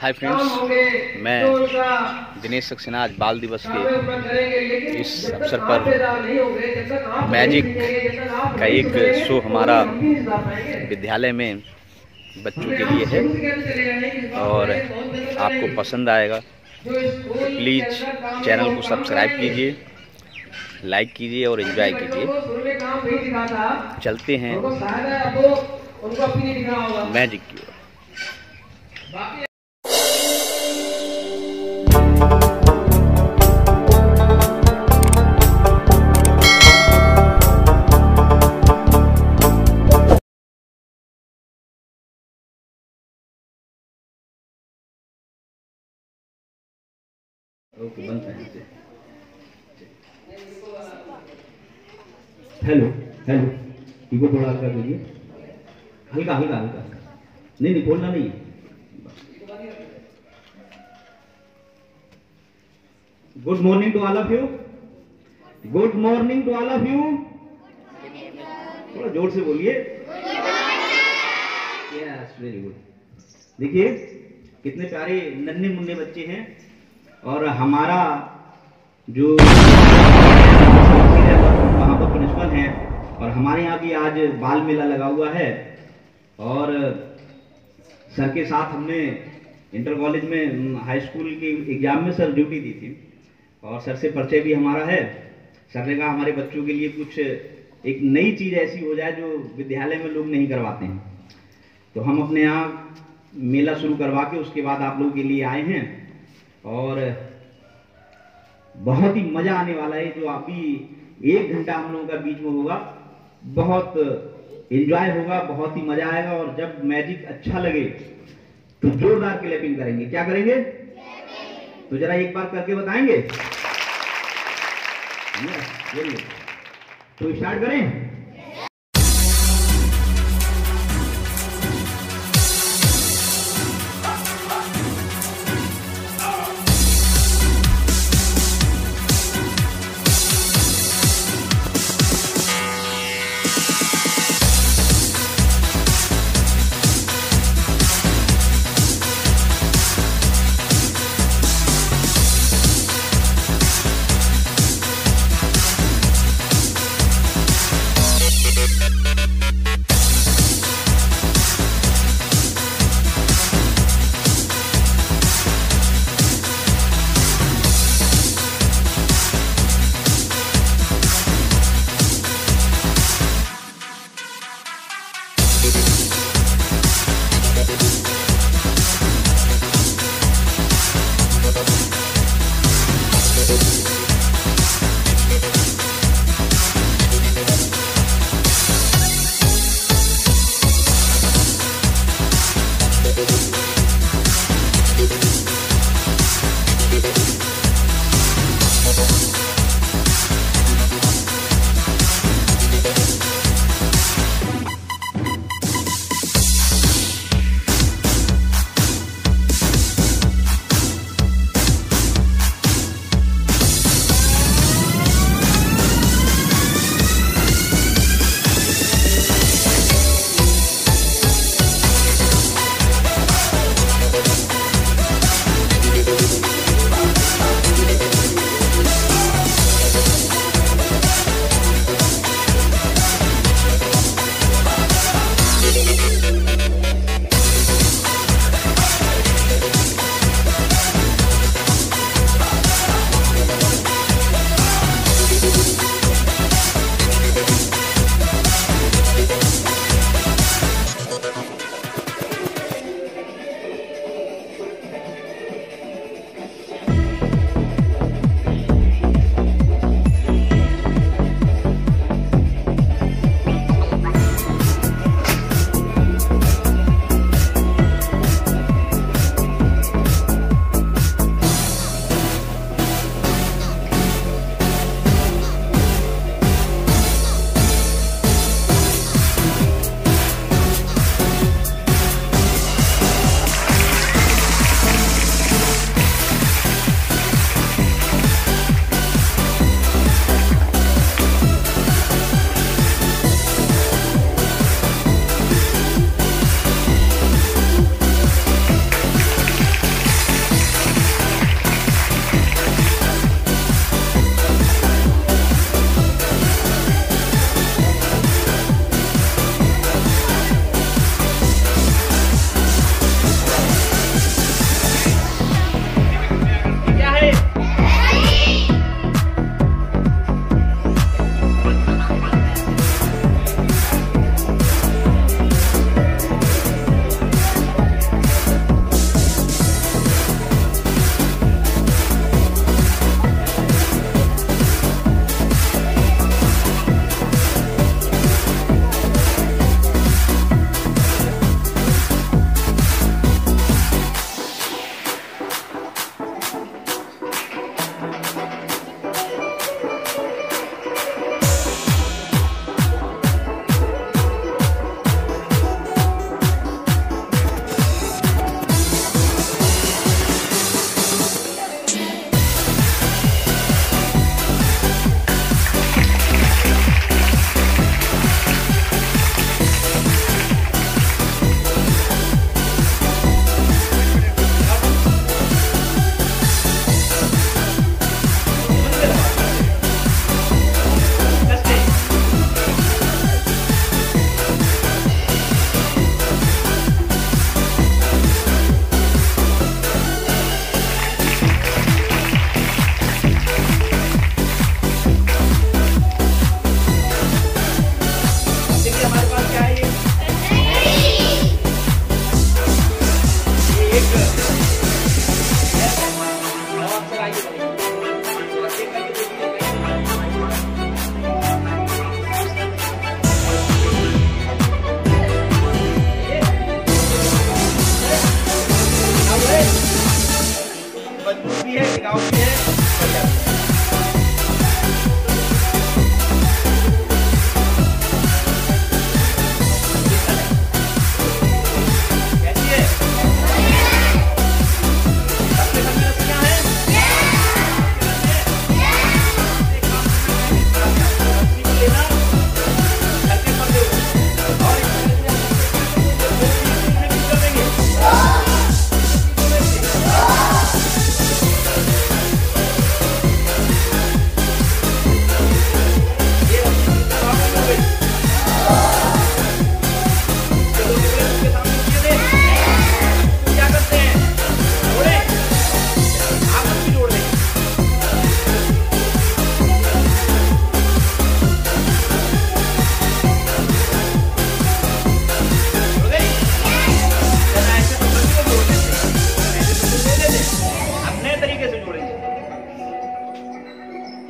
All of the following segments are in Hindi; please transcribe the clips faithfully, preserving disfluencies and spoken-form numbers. हाय फ्रेंड्स, मैं दिनेश सक्सेना आज बाल दिवस के इस अवसर पर मैजिक का एक शो हमारा विद्यालय में बच्चों के लिए है और आपको पसंद आएगा। प्लीज़ चैनल को सब्सक्राइब कीजिए, लाइक कीजिए और एंजॉय कीजिए। चलते हैं मैजिक की ओर। हेलो हेलो इनको थोड़ा हल्का करिए, हल्का हल्का हल्का, नहीं नहीं बोलना नहीं, good morning to all of you, good morning to all of you, थोड़ा जोर से बोलिए। Yes very good. देखिए कितने प्यारे नन्हे मुन्ने बच्चे हैं और हमारा जो वहाँ पर प्रिंसिपल हैं और हमारे यहाँ भी आज बाल मेला लगा हुआ है और सर के साथ हमने इंटर कॉलेज में हाई स्कूल की एग्जाम में सर ड्यूटी दी थी और सर से परिचय भी हमारा है। सर ने कहा हमारे बच्चों के लिए कुछ एक नई चीज़ ऐसी हो जाए जो विद्यालय में लोग नहीं करवाते हैं, तो हम अपने यहाँ मेला शुरू करवा के उसके बाद आप लोगों के लिए आए हैं और बहुत ही मज़ा आने वाला है। जो अभी एक घंटा हम लोगों का बीच में होगा, बहुत एंजॉय होगा, बहुत ही मज़ा आएगा। और जब मैजिक अच्छा लगे तो जोरदार क्लैपिंग करेंगे। क्या करेंगे तो जरा एक बार करके बताएंगे। तो स्टार्ट करें।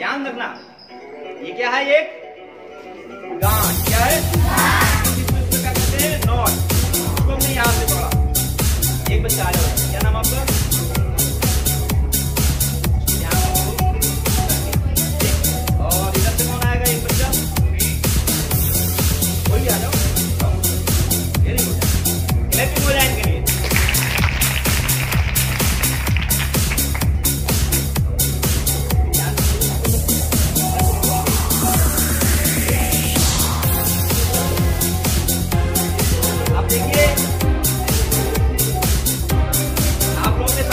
ध्यान रखना, ये क्या है, एक गांठ। क्या है, क्या कहते हैं, नॉट। उसको हमने यहां से पकड़ा। एक बच्चा आ जाए, क्या नाम आपका? देखिए आप लोग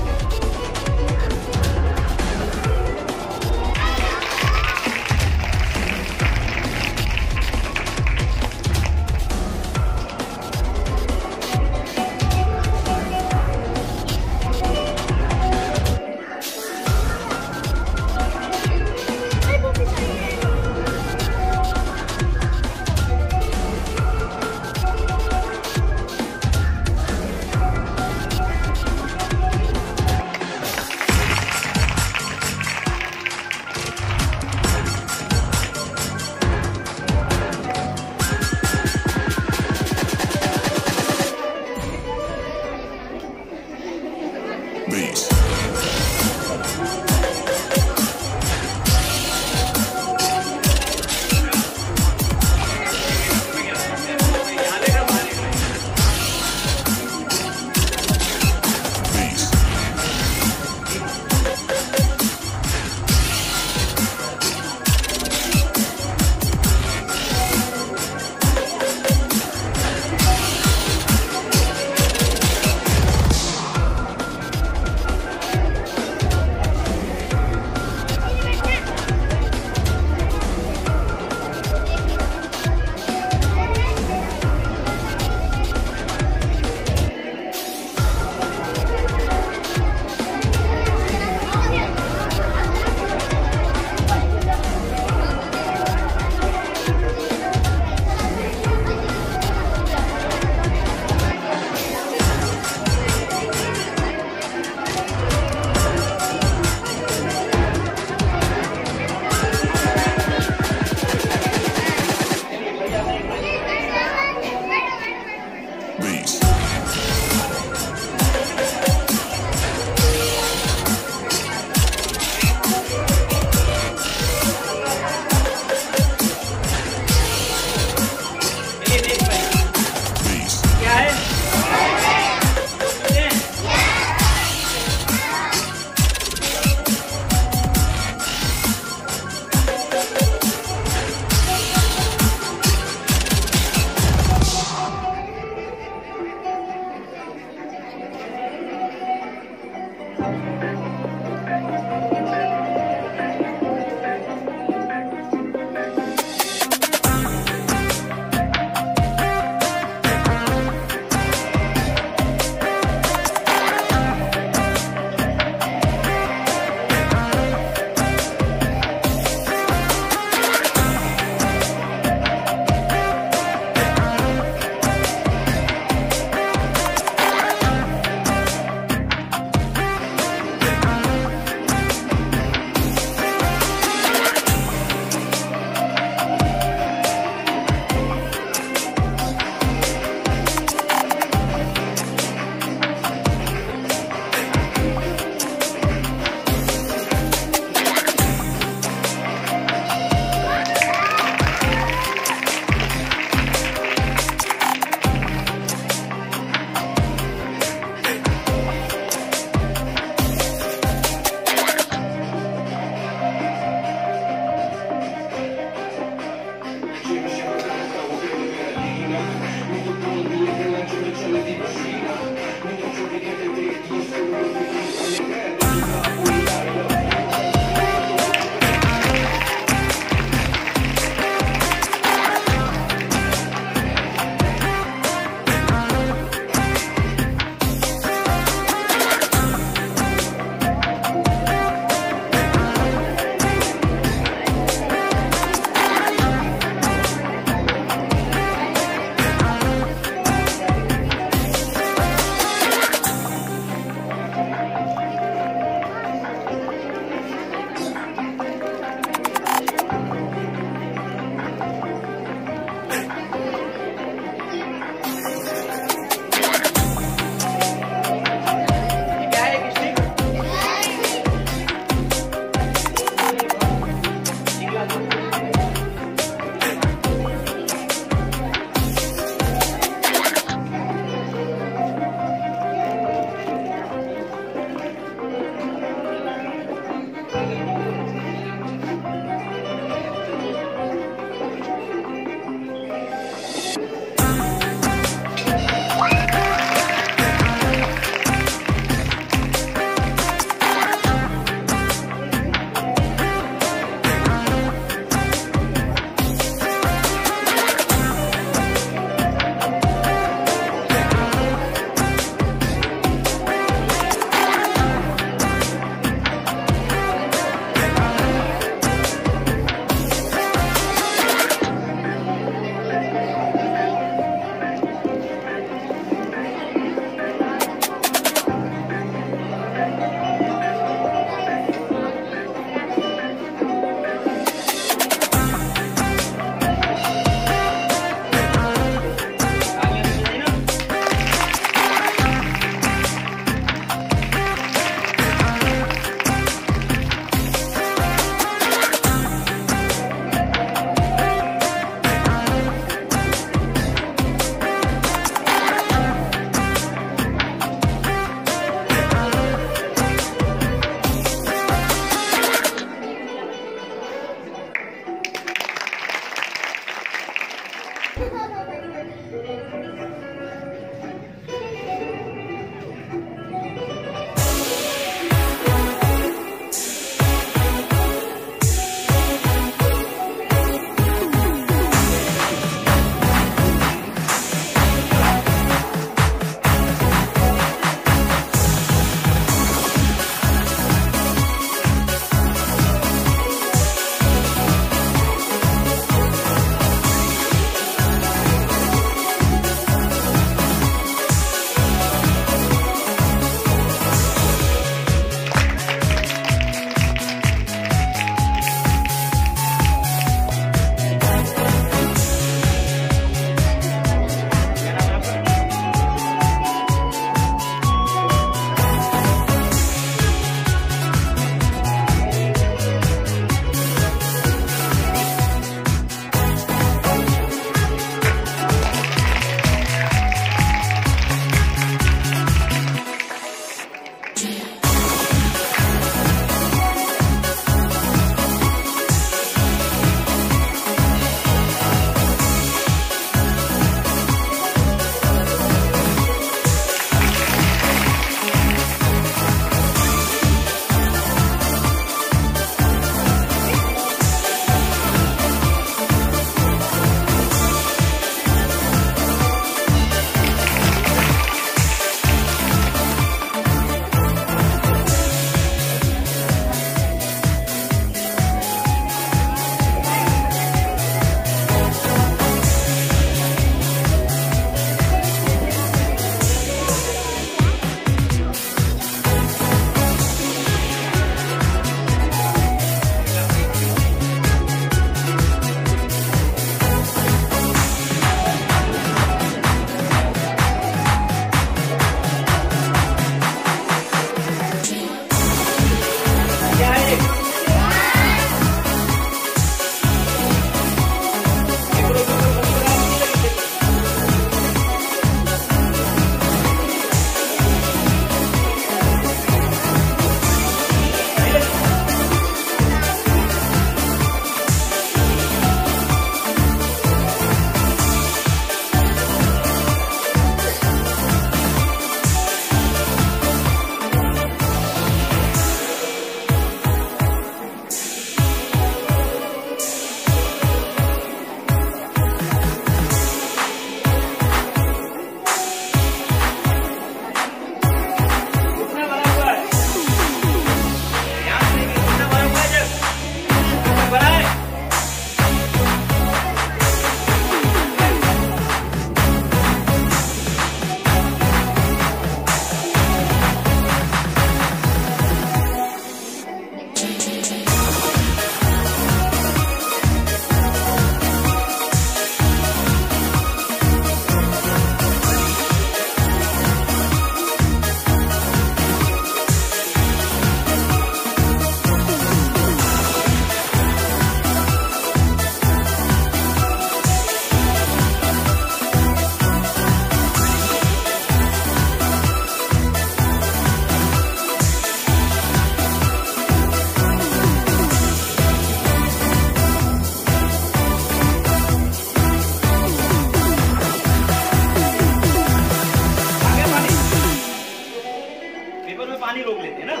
पेपर में पानी रोक लेते हैं ना।